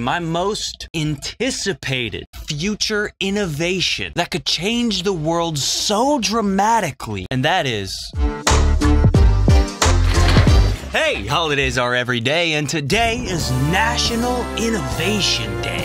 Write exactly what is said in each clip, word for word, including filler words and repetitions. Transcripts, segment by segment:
My most anticipated future innovation that could change the world so dramatically, and that is... Hey, holidays are every day, and today is National Innovation Day.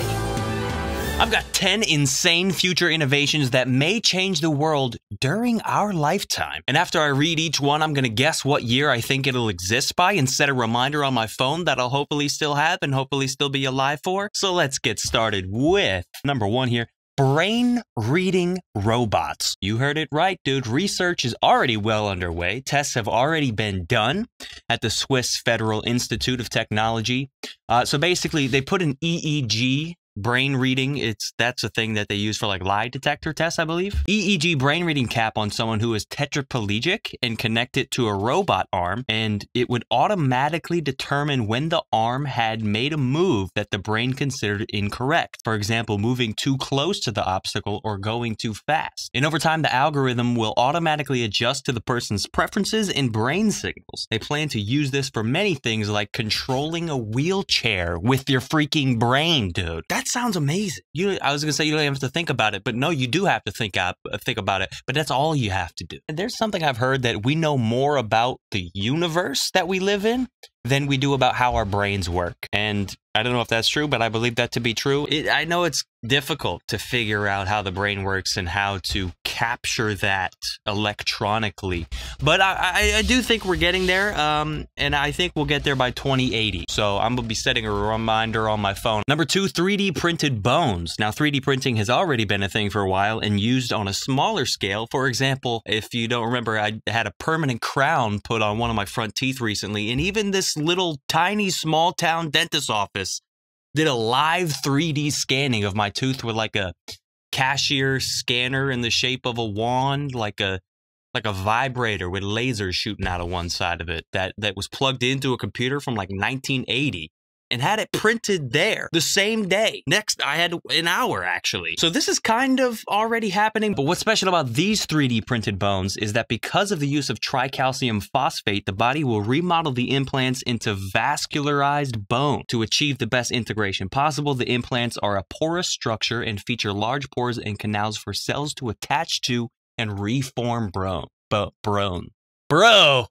I've got ten insane future innovations that may change the world during our lifetime. And after I read each one, I'm going to guess what year I think it'll exist by and set a reminder on my phone that I'll hopefully still have and hopefully still be alive for. So let's get started with number one here. Brain-reading robots. You heard it right, dude. Research is already well underway. Tests have already been done at the Swiss Federal Institute of Technology. Uh, so basically, they put an E E G brain reading, it's that's a thing that they use for like lie detector tests, I believe. E E G brain reading cap on someone who is tetraplegic and connect it to a robot arm, and it would automatically determine when the arm had made a move that the brain considered incorrect. For example, moving too close to the obstacle or going too fast. And over time, the algorithm will automatically adjust to the person's preferences and brain signals. They plan to use this for many things like controlling a wheelchair with your freaking brain, dude. That's sounds amazing. You, I was gonna say you don't have to think about it, but no, you do have to think up, think about it. But that's all you have to do. And there's something I've heard that we know more about the universe that we live in than we do about how our brains work. And I don't know if that's true, but I believe that to be true. It, I know it's difficult to figure out how the brain works and how to capture that electronically. But I, I, I do think we're getting there, um, and I think we'll get there by twenty eighty. So I'm gonna be setting a reminder on my phone. Number two, three D printed bones. Now, three D printing has already been a thing for a while and used on a smaller scale. For example, if you don't remember, I had a permanent crown put on one of my front teeth recently, and even this little tiny small town dentist's office did a live three D scanning of my tooth with like a cashier scanner in the shape of a wand, like a like a vibrator with lasers shooting out of one side of it that that was plugged into a computer from like nineteen eighty and had it printed there the same day. Next, I had an hour, actually. So this is kind of already happening. But what's special about these three D printed bones is that because of the use of tricalcium phosphate, the body will remodel the implants into vascularized bone. To achieve the best integration possible, the implants are a porous structure and feature large pores and canals for cells to attach to and reform bone. Bro, bro, bro,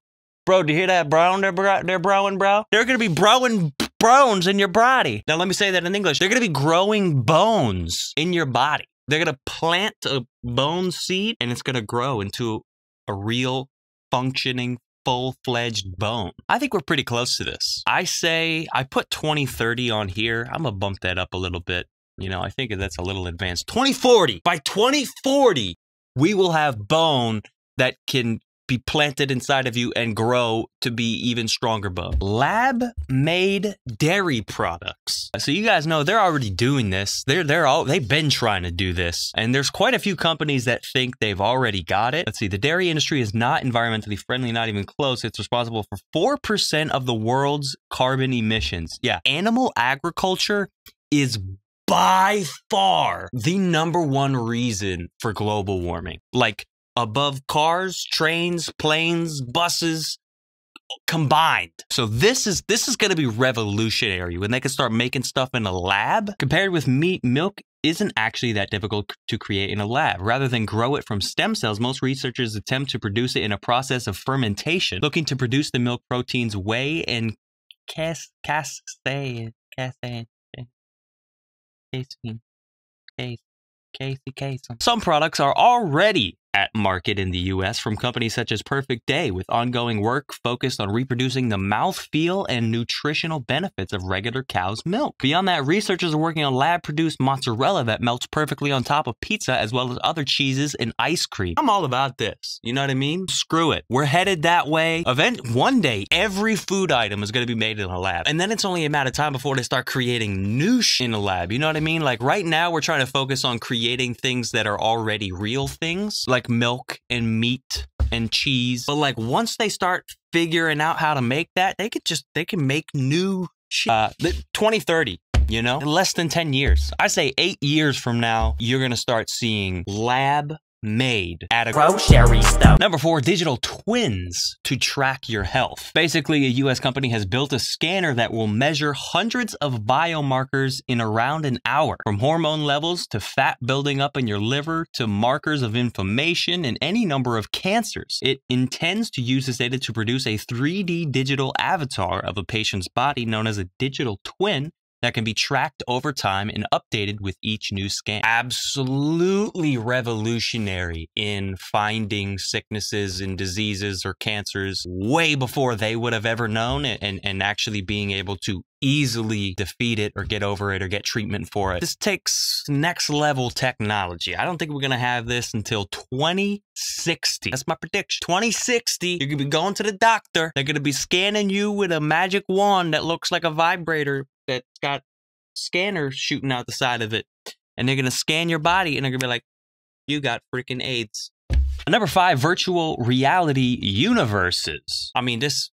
bro, do you hear that, bro? They're, bro, they're broing, bro. They're gonna be broing bones in your body. Now, let me say that in English. They're going to be growing bones in your body. They're going to plant a bone seed, and it's going to grow into a real functioning, full-fledged bone. I think we're pretty close to this. I say I put twenty thirty on here. I'm going to bump that up a little bit. You know, I think that's a little advanced. twenty forty. By twenty forty, we will have bone that can be planted inside of you and grow to be even stronger bone. Lab-made dairy products. So you guys know they're already doing this. They're they're all they've been trying to do this, and there's quite a few companies that think they've already got it. Let's see. The dairy industry is not environmentally friendly, not even close. It's responsible for four percent of the world's carbon emissions. Yeah, animal agriculture is by far the number one reason for global warming. Like, above cars, trains, planes, buses combined. So this is this is going to be revolutionary when they can start making stuff in a lab. Compared with meat, milk isn't actually that difficult to create in a lab. Rather than grow it from stem cells, most researchers attempt to produce it in a process of fermentation, looking to produce the milk proteins whey and cas cas say casein casein casein casein. Some products are already at market in the U S from companies such as Perfect Day, with ongoing work focused on reproducing the mouthfeel and nutritional benefits of regular cow's milk. Beyond that, researchers are working on lab-produced mozzarella that melts perfectly on top of pizza, as well as other cheeses and ice cream. I'm all about this. You know what I mean? Screw it. We're headed that way. Event one day, every food item is going to be made in a lab. And then it's only a matter of time before they start creating new sh in a lab. You know what I mean? Like right now, we're trying to focus on creating things that are already real things, like milk and meat and cheese. But like once they start figuring out how to make that, they could just they can make new shit. Uh, twenty thirty, you know, in less than ten years. I say eight years from now, you're gonna start seeing lab made at a grocery store. Number four, digital twins to track your health. Basically, a U S company has built a scanner that will measure hundreds of biomarkers in around an hour, from hormone levels to fat building up in your liver to markers of inflammation and any number of cancers. It intends to use this data to produce a three D digital avatar of a patient's body known as a digital twin that can be tracked over time and updated with each new scan. Absolutely revolutionary in finding sicknesses and diseases or cancers way before they would have ever known, and, and actually being able to easily defeat it or get over it or get treatment for it. This takes next level technology. I don't think we're going to have this until twenty sixty. That's my prediction. twenty sixty, you're going to be going to the doctor. They're going to be scanning you with a magic wand that looks like a vibrator that's got scanners shooting out the side of it. And they're going to scan your body and they're going to be like, you got freaking AIDS. Number five, virtual reality universes. I mean, this,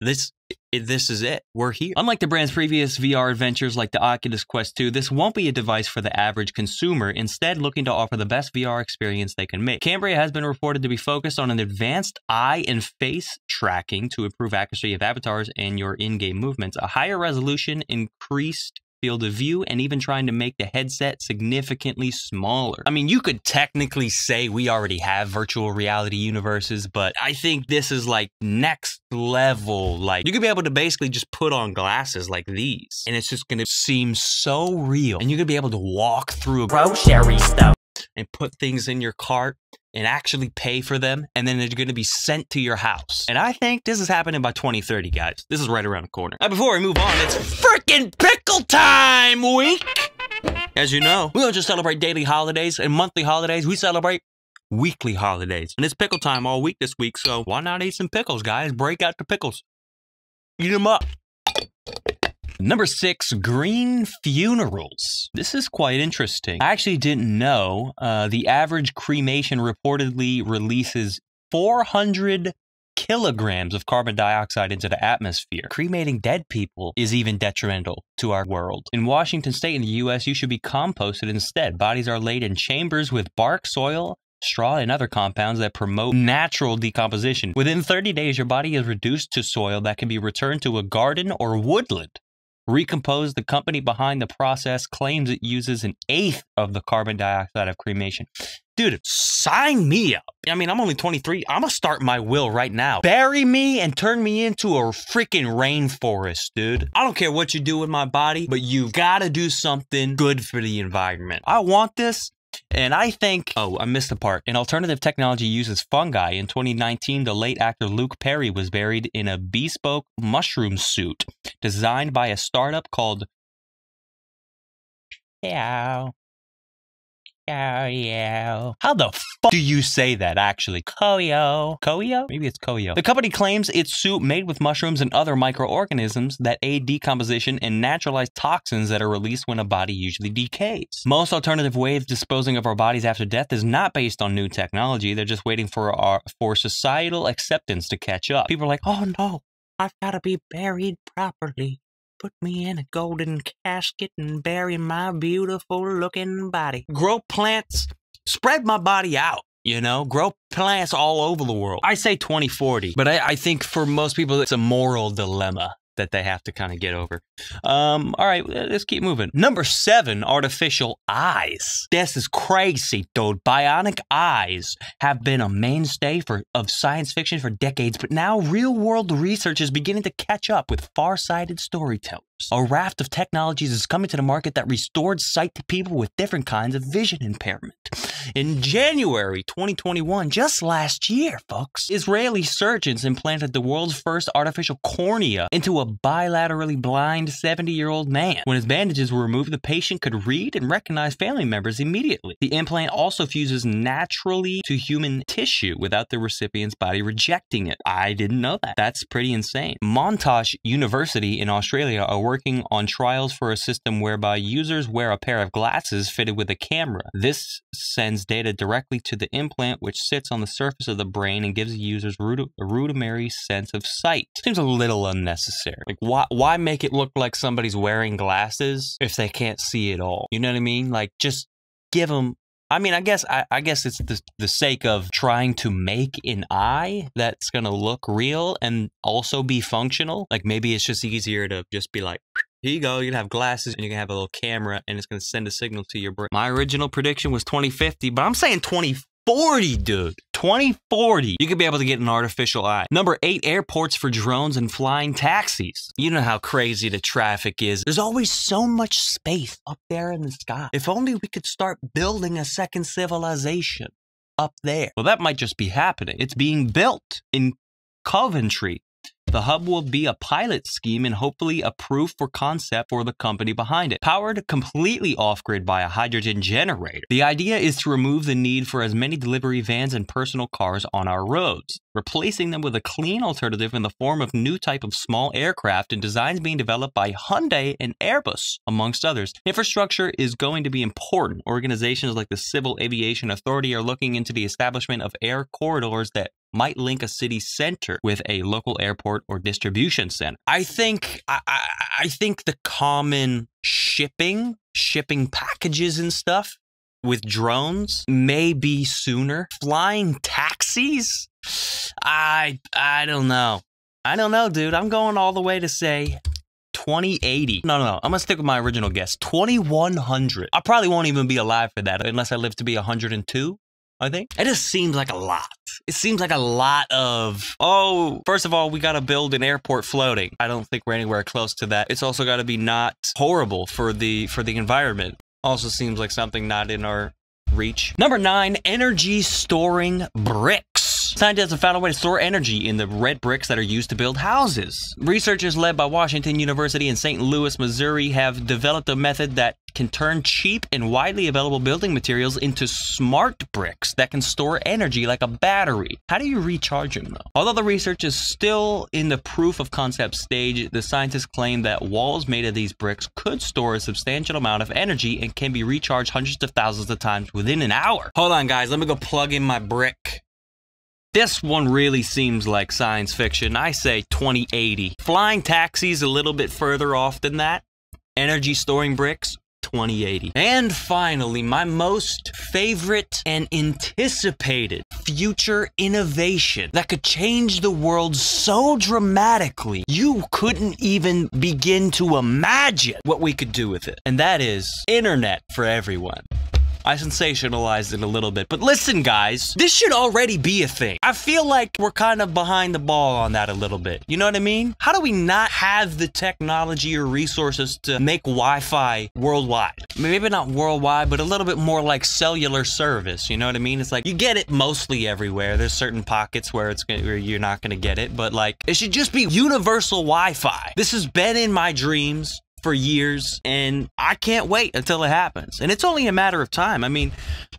this, This is it. We're here. Unlike the brand's previous V R adventures like the Oculus Quest two, this won't be a device for the average consumer, instead looking to offer the best V R experience they can make. Cambria has been reported to be focused on an advanced eye and face tracking to improve accuracy of avatars and your in-game movements, a higher resolution, increased field of view, and even trying to make the headset significantly smaller. I mean, you could technically say we already have virtual reality universes, but I think this is like next level. Like, you could be able to basically just put on glasses like these, and it's just gonna seem so real. And you're gonna be able to walk through a grocery store and put things in your cart and actually pay for them, and then they're going to be sent to your house. And I think this is happening by twenty thirty, guys. This is right around the corner. Now, before we move on, it's freaking pickle time week! As you know, we don't just celebrate daily holidays and monthly holidays, we celebrate weekly holidays. And it's pickle time all week this week, so why not eat some pickles, guys? Break out the pickles. Eat them up. Number six, green funerals. This is quite interesting. I actually didn't know uh, the average cremation reportedly releases four hundred kilograms of carbon dioxide into the atmosphere. Cremating dead people is even detrimental to our world. In Washington State in the U S, you should be composted instead. Bodies are laid in chambers with bark, soil, straw, and other compounds that promote natural decomposition. Within thirty days, your body is reduced to soil that can be returned to a garden or woodland. Recompose, the company behind the process, claims it uses an eighth of the carbon dioxide of cremation. Dude, sign me up. I mean, I'm only twenty-three. I'm going to start my will right now. Bury me and turn me into a freaking rainforest, dude. I don't care what you do with my body, but you've got to do something good for the environment. I want this. And I think, oh, I missed the part. An alternative technology uses fungi. In twenty nineteen, the late actor Luke Perry was buried in a bespoke mushroom suit designed by a startup called Koyo. Koyo. How the fuck do you say that, actually? Koyo. Koyo? Maybe it's Koyo. The company claims its suit, made with mushrooms and other microorganisms that aid decomposition and naturalize toxins that are released when a body usually decays. Most alternative ways of disposing of our bodies after death is not based on new technology. They're just waiting for our, for societal acceptance to catch up. People are like, oh no, I've got to be buried properly. Put me in a golden casket and bury my beautiful-looking body. Grow plants. Spread my body out, you know? Grow plants all over the world. I say twenty forty, but I, I think for most people, it's a moral dilemma that they have to kind of get over. Um, all right, let's keep moving. Number seven, artificial eyes. This is crazy, dude. Bionic eyes have been a mainstay for, of science fiction for decades, but now real-world research is beginning to catch up with far-sighted storytellers. A raft of technologies is coming to the market that restored sight to people with different kinds of vision impairment. In January twenty twenty-one, just last year, folks, Israeli surgeons implanted the world's first artificial cornea into a bilaterally blind seventy-year-old man. When his bandages were removed, the patient could read and recognize family members immediately. The implant also fuses naturally to human tissue without the recipient's body rejecting it. I didn't know that. That's pretty insane. Monash University in Australia are working on trials for a system whereby users wear a pair of glasses fitted with a camera. This sends data directly to the implant, which sits on the surface of the brain and gives users rud a rudimentary sense of sight. Seems a little unnecessary. Like, why, why make it look like somebody's wearing glasses if they can't see at all? You know what I mean? Like, just give them I mean, I guess I, I guess it's the, the sake of trying to make an eye that's going to look real and also be functional. Like maybe it's just easier to just be like, here you go. You can have glasses and you can have a little camera and it's going to send a signal to your brain. My original prediction was twenty fifty, but I'm saying twenty forty, dude. twenty forty. You could be able to get an artificial eye. Number eight, airports for drones and flying taxis. You know how crazy the traffic is. There's always so much space up there in the sky. If only we could start building a second civilization up there. Well, that might just be happening. It's being built in Coventry. The hub will be a pilot scheme and hopefully a proof for concept for the company behind it. Powered completely off-grid by a hydrogen generator, the idea is to remove the need for as many delivery vans and personal cars on our roads, replacing them with a clean alternative in the form of new type of small aircraft and designs being developed by Hyundai and Airbus, amongst others. Infrastructure is going to be important. Organizations like the Civil Aviation Authority are looking into the establishment of air corridors that might link a city center with a local airport or distribution center. I think I, I, I think the common shipping, shipping packages and stuff with drones may be sooner. Flying taxis? I I don't know. I don't know, dude. I'm going all the way to say twenty eighty. No, no, no. I'm going to stick with my original guess. twenty-one hundred. I probably won't even be alive for that unless I live to be one hundred and two. I think it just seems like a lot. It seems like a lot of, oh, first of all, we got to build an airport floating. I don't think we're anywhere close to that. It's also got to be not horrible for the for the environment. Also seems like something not in our reach. Number nine, energy storing bricks. Scientists have found a way to store energy in the red bricks that are used to build houses. Researchers led by Washington University in Saint Louis, Missouri, have developed a method that can turn cheap and widely available building materials into smart bricks that can store energy like a battery. How do you recharge them, though? Although the research is still in the proof of concept stage, the scientists claim that walls made of these bricks could store a substantial amount of energy and can be recharged hundreds of thousands of times within an hour. Hold on, guys. Let me go plug in my brick. This one really seems like science fiction. I say twenty eighty. Flying taxis a little bit further off than that. Energy storing bricks, twenty eighty. And finally, my most favorite and anticipated future innovation that could change the world so dramatically, you couldn't even begin to imagine what we could do with it. And that is internet for everyone. I sensationalized it a little bit, but listen, guys, this should already be a thing. I feel like we're kind of behind the ball on that a little bit. You know what I mean? How do we not have the technology or resources to make Wi-Fi worldwide? Maybe not worldwide, but a little bit more like cellular service. You know what I mean? It's like you get it mostly everywhere. There's certain pockets where it's gonna, where you're not going to get it, but like it should just be universal Wi-Fi. This has been in my dreams for years, and I can't wait until it happens. And it's only a matter of time. I mean,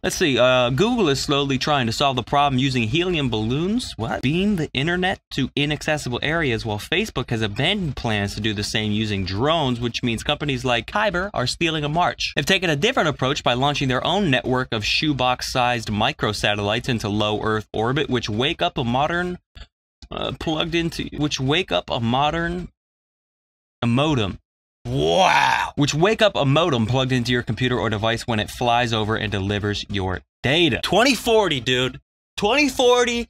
let's see, uh, Google is slowly trying to solve the problem using helium balloons, what? Beam the internet to inaccessible areas, while Facebook has abandoned plans to do the same using drones, which means companies like Kyber are stealing a march. They've taken a different approach by launching their own network of shoebox-sized microsatellites into low Earth orbit, which wake up a modern, uh, plugged into, which wake up a modern a modem. Wow! Which wake up a modem plugged into your computer or device when it flies over and delivers your data. twenty forty, dude. twenty forty,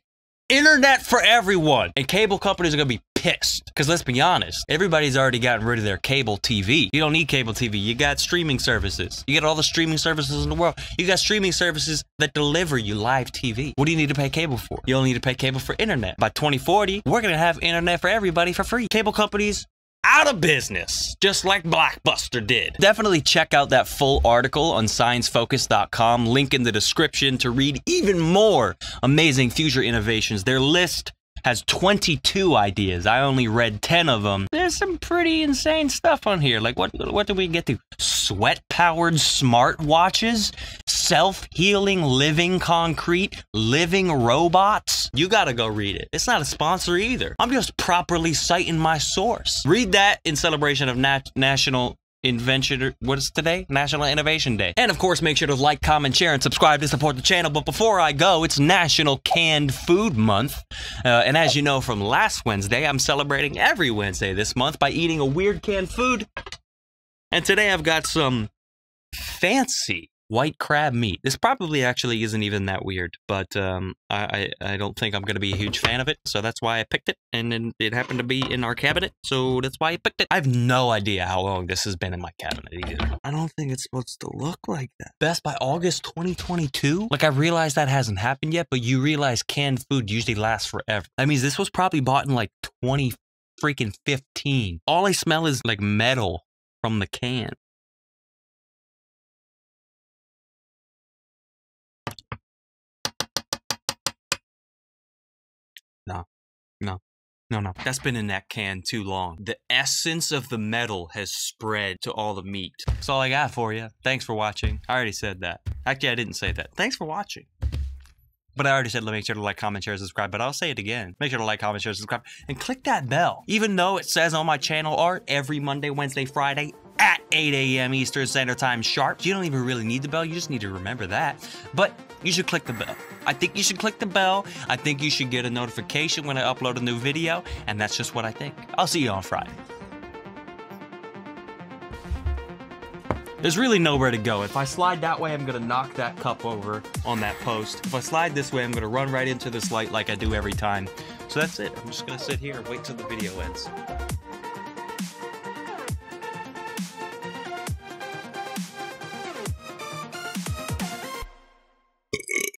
internet for everyone. And cable companies are going to be pissed. Because let's be honest, everybody's already gotten rid of their cable T V. You don't need cable T V. You got streaming services. You get all the streaming services in the world. You got streaming services that deliver you live T V. What do you need to pay cable for? You only need to pay cable for internet. By twenty forty, we're going to have internet for everybody for free. Cable companies out of business, just like Blockbuster did. Definitely check out that full article on science focus dot com, link in the description, to read even more amazing future innovations. Their list has twenty-two ideas. I only read ten of them. There's some pretty insane stuff on here. Like what what do we get to? Sweat-powered smart watches, self-healing living concrete, living robots. You gotta go read it. It's not a sponsor either. I'm just properly citing my source. Read that in celebration of nat National Invention, what is today? National Innovation Day. And of course, make sure to like, comment, share, and subscribe to support the channel. But before I go, it's National Canned Food Month. Uh, and as you know from last Wednesday, I'm celebrating every Wednesday this month by eating a weird canned food. And today I've got some fancy White crab meat. This probably actually isn't even that weird, but um, I, I don't think I'm going to be a huge fan of it, so that's why I picked it, and then it happened to be in our cabinet, so that's why I picked it. I have no idea how long this has been in my cabinet either. I don't think it's supposed to look like that. Best by August twenty twenty-two? Like, I realize that hasn't happened yet, but you realize canned food usually lasts forever. That means this was probably bought in, like, twenty freaking fifteen. All I smell is, like, metal from the can. No, no, no, no. That's been in that can too long. The essence of the metal has spread to all the meat. That's all I got for you. Thanks for watching. I already said that. Actually, I didn't say that. Thanks for watching. But I already said, make sure to like, comment, share, subscribe, but I'll say it again. Make sure to like, comment, share, subscribe, and click that bell. Even though it says on my channel art every Monday, Wednesday, Friday, at eight A M Eastern Standard Time sharp. You don't even really need the bell. You just need to remember that. But you should click the bell. I think you should click the bell. I think you should get a notification when I upload a new video. And that's just what I think. I'll see you on Friday. There's really nowhere to go. If I slide that way, I'm gonna knock that cup over on that post. If I slide this way, I'm gonna run right into this light like I do every time. So that's it. I'm just gonna sit here and wait till the video ends.